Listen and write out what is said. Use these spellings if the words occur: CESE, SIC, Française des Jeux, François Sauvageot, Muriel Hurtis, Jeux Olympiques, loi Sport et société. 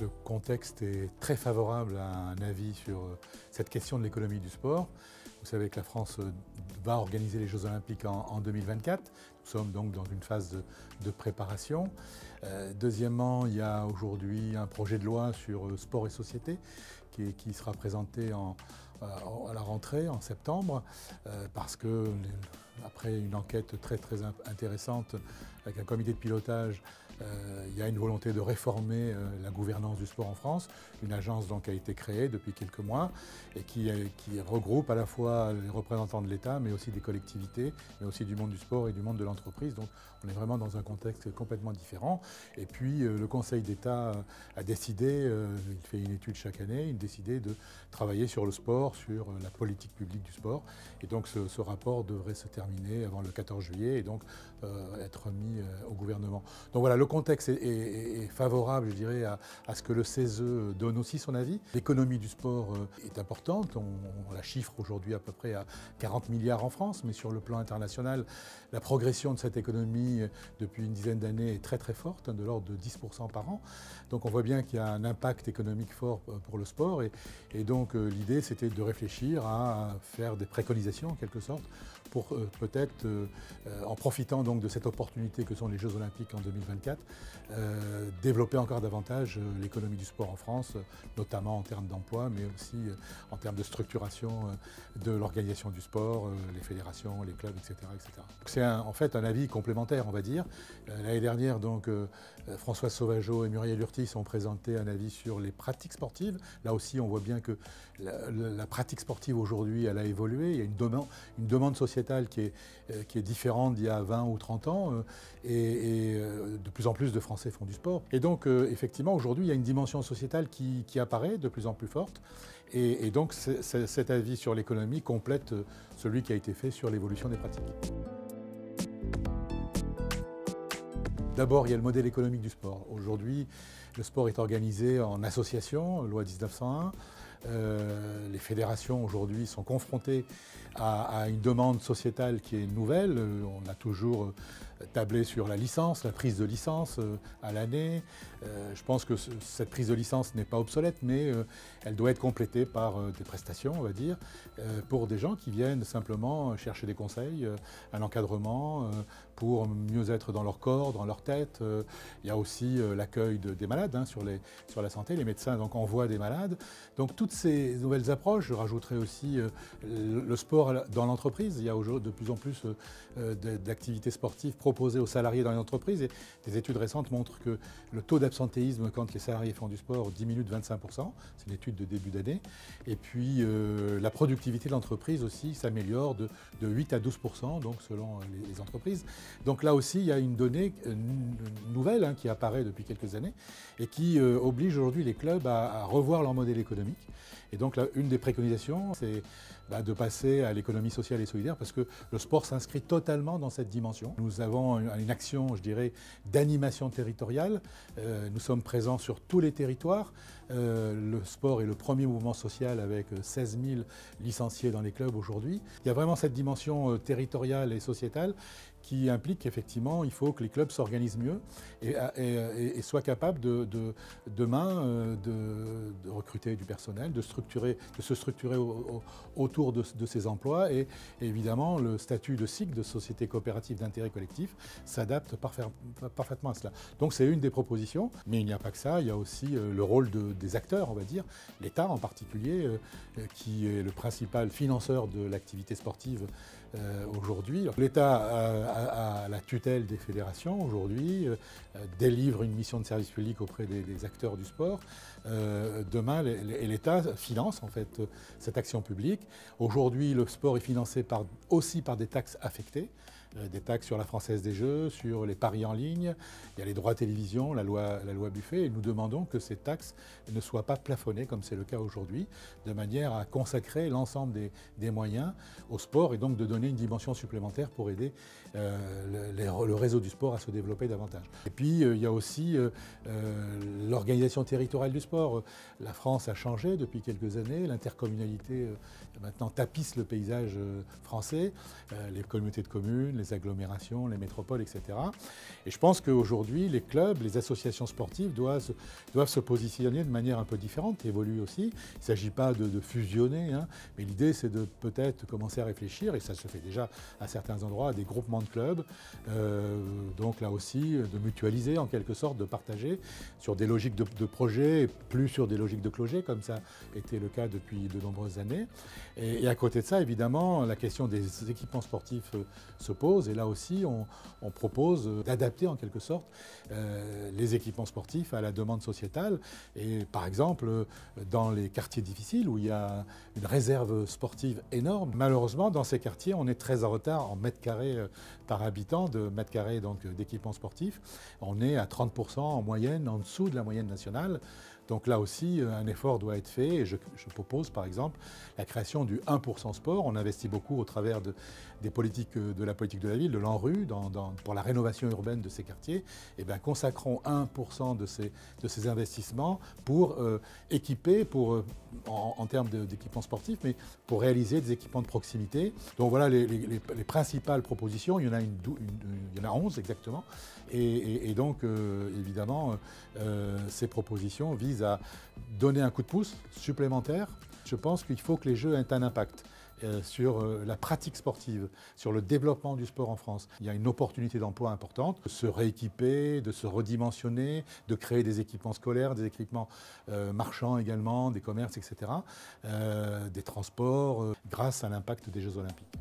Le contexte est très favorable à un avis sur cette question de l'économie du sport. Vous savez que la France va organiser les Jeux Olympiques en 2024. Nous sommes donc dans une phase de préparation. Deuxièmement, il y a aujourd'hui un projet de loi sur sport et société qui sera présenté à la rentrée en septembre, parce que après une enquête très intéressante avec un comité de pilotage, il y a une volonté de réformer la gouvernance du sport en France. Une agence donc a été créée depuis quelques mois et qui regroupe à la fois les représentants de l'État, mais aussi des collectivités, mais aussi du monde du sport et du monde de l'entreprise. Donc on est vraiment dans un contexte complètement différent. Et puis le Conseil d'État a décidé, il fait une étude chaque année, il a décidé de travailler sur le sport, sur la politique publique du sport. Et donc ce rapport devrait se terminer avant le 14 juillet et donc être mis au gouvernement. Donc voilà, le contexte est favorable, je dirais, à ce que le CESE donne aussi son avis. L'économie du sport est importante, on la chiffre aujourd'hui à peu près à 40 milliards en France, mais sur le plan international, la progression de cette économie depuis une dizaine d'années est très forte, de l'ordre de 10% par an. Donc on voit bien qu'il y a un impact économique fort pour le sport et donc l'idée c'était de réfléchir à faire des préconisations en quelque sorte pour peut-être, en profitant donc de cette opportunité que sont les Jeux Olympiques en 2024, développer encore davantage l'économie du sport en France, notamment en termes d'emploi, mais aussi en termes de structuration de l'organisation du sport, les fédérations, les clubs, etc. C'est en fait un avis complémentaire, on va dire. L'année dernière, donc, François Sauvageot et Muriel Hurtis ont présenté un avis sur les pratiques sportives. Là aussi, on voit bien que la pratique sportive aujourd'hui, elle a évolué. Il y a une demande sociétale qui est différente d'il y a 20 ou 30 ans et de plus en plus de Français font du sport. Et donc, effectivement, aujourd'hui, il y a une dimension sociétale qui apparaît de plus en plus forte. Et donc, cet avis sur l'économie complète celui qui a été fait sur l'évolution des pratiques. D'abord, il y a le modèle économique du sport. Aujourd'hui, le sport est organisé en association, loi 1901. Les fédérations aujourd'hui sont confrontées à une demande sociétale qui est nouvelle. On a toujours tablé sur la licence, la prise de licence à l'année. Je pense que cette prise de licence n'est pas obsolète, mais elle doit être complétée par des prestations, on va dire, pour des gens qui viennent simplement chercher des conseils, un encadrement, pour mieux être dans leur corps, dans leur tête. Il y a aussi l'accueil des malades sur la santé. Les médecins donc envoient des malades. Donc toutes ces nouvelles approches, je rajouterai aussi le sport dans l'entreprise. Il y a de plus en plus d'activités sportives proposées aux salariés dans les entreprises. Et des études récentes montrent que le taux d'absentéisme quand les salariés font du sport diminue de 25%. C'est une étude de début d'année. Et puis la productivité de l'entreprise aussi s'améliore de 8 à 12%, donc selon les entreprises. Donc là aussi, il y a une donnée nouvelle qui apparaît depuis quelques années et qui oblige aujourd'hui les clubs à revoir leur modèle économique. Et donc là, une des préconisations, c'est de passer à l'économie sociale et solidaire parce que le sport s'inscrit totalement dans cette dimension. Nous avons une action, je dirais, d'animation territoriale. Nous sommes présents sur tous les territoires. Le sport est le premier mouvement social avec 16 000 licenciés dans les clubs aujourd'hui. Il y a vraiment cette dimension territoriale et sociétale qui implique qu'effectivement, il faut que les clubs s'organisent mieux et soient capables demain de recruter du personnel, de se structurer autour de ces emplois. Et évidemment, le statut de SIC, de Société Coopérative d'Intérêt Collectif, s'adapte parfaitement à cela. Donc c'est une des propositions, mais il n'y a pas que ça, il y a aussi le rôle des acteurs, on va dire, l'État en particulier, qui est le principal financeur de l'activité sportive aujourd'hui. L'État à la tutelle des fédérations aujourd'hui, délivre une mission de service public auprès des acteurs du sport. Demain, l'État finance en fait cette action publique. Aujourd'hui, le sport est financé aussi par des taxes affectées, des taxes sur la Française des Jeux, sur les paris en ligne, il y a les droits télévision, la loi Buffet, et nous demandons que ces taxes ne soient pas plafonnées, comme c'est le cas aujourd'hui, de manière à consacrer l'ensemble des moyens au sport et donc de donner une dimension supplémentaire pour aider le réseau du sport à se développer davantage. Et puis il y a aussi l'organisation territoriale du sport. La France a changé depuis quelques années, l'intercommunalité maintenant tapisse le paysage français, les communautés de communes, les agglomérations, les métropoles, etc. Et je pense qu'aujourd'hui, les clubs, les associations sportives doivent se positionner de manière un peu différente, évoluer aussi. Il ne s'agit pas de fusionner, hein, mais l'idée c'est de peut-être commencer à réfléchir, et ça se fait déjà à certains endroits, à des groupements de clubs, donc là aussi de mutualiser en quelque sorte, de partager sur des logiques de projet, et plus sur des logiques de clocher, comme ça était le cas depuis de nombreuses années. Et à côté de ça, évidemment, la question des équipements sportifs se pose, et là aussi on propose d'adapter en quelque sorte les équipements sportifs à la demande sociétale. Et par exemple, dans les quartiers difficiles où il y a une réserve sportive énorme, malheureusement dans ces quartiers on est très en retard en mètres carrés par habitant, de mètres carrés donc d'équipements sportifs. On est à 30% en moyenne, en dessous de la moyenne nationale. Donc là aussi, un effort doit être fait, et je propose par exemple la création du 1% sport. On investit beaucoup au travers des politiques, de la politique de la ville, de l'ANRU, pour la rénovation urbaine de ces quartiers. Et bien consacrons 1% de ces investissements pour équiper, en termes d'équipements sportifs, mais pour réaliser des équipements de proximité. Donc voilà les principales propositions, il y en a, il y en a 11 exactement. Et donc évidemment, ces propositions visent à donner un coup de pouce supplémentaire. Je pense qu'il faut que les Jeux aient un impact sur la pratique sportive, sur le développement du sport en France. Il y a une opportunité d'emploi importante, de se rééquiper, de se redimensionner, de créer des équipements scolaires, des équipements marchands également, des commerces, etc., des transports, grâce à l'impact des Jeux Olympiques.